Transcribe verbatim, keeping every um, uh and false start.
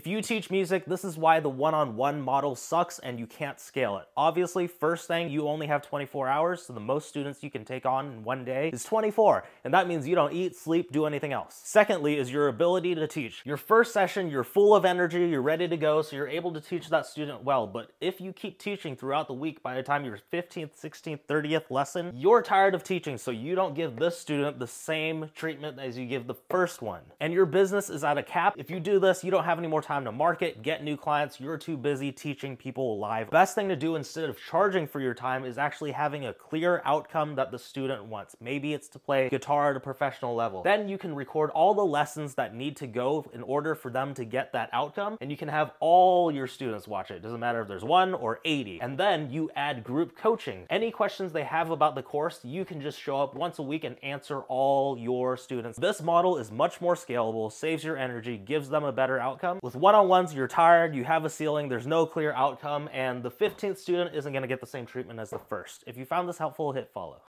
If you teach music, this is why the one-on-one model sucks and you can't scale it. Obviously, first thing, you only have twenty-four hours, so the most students you can take on in one day is twenty-four, and that means you don't eat, sleep, do anything else. Secondly is your ability to teach. Your first session, you're full of energy, you're ready to go, so you're able to teach that student well, but if you keep teaching throughout the week, by the time your fifteenth, sixteenth, thirtieth lesson, you're tired of teaching, so you don't give this student the same treatment as you give the first one. And your business is at a cap. If you do this, you don't have any more time to market, get new clients, you're too busy teaching people live. Best thing to do instead of charging for your time is actually having a clear outcome that the student wants. Maybe it's to play guitar at a professional level. Then you can record all the lessons that need to go in order for them to get that outcome, and you can have all your students watch it. It doesn't matter if there's one or eighty. And then you add group coaching. Any questions they have about the course, you can just show up once a week and answer all your students. This model is much more scalable, saves your energy, gives them a better outcome. With one-on-ones, you're tired, you have a ceiling, there's no clear outcome, and the fifteenth student isn't going to get the same treatment as the first. If you found this helpful, hit follow.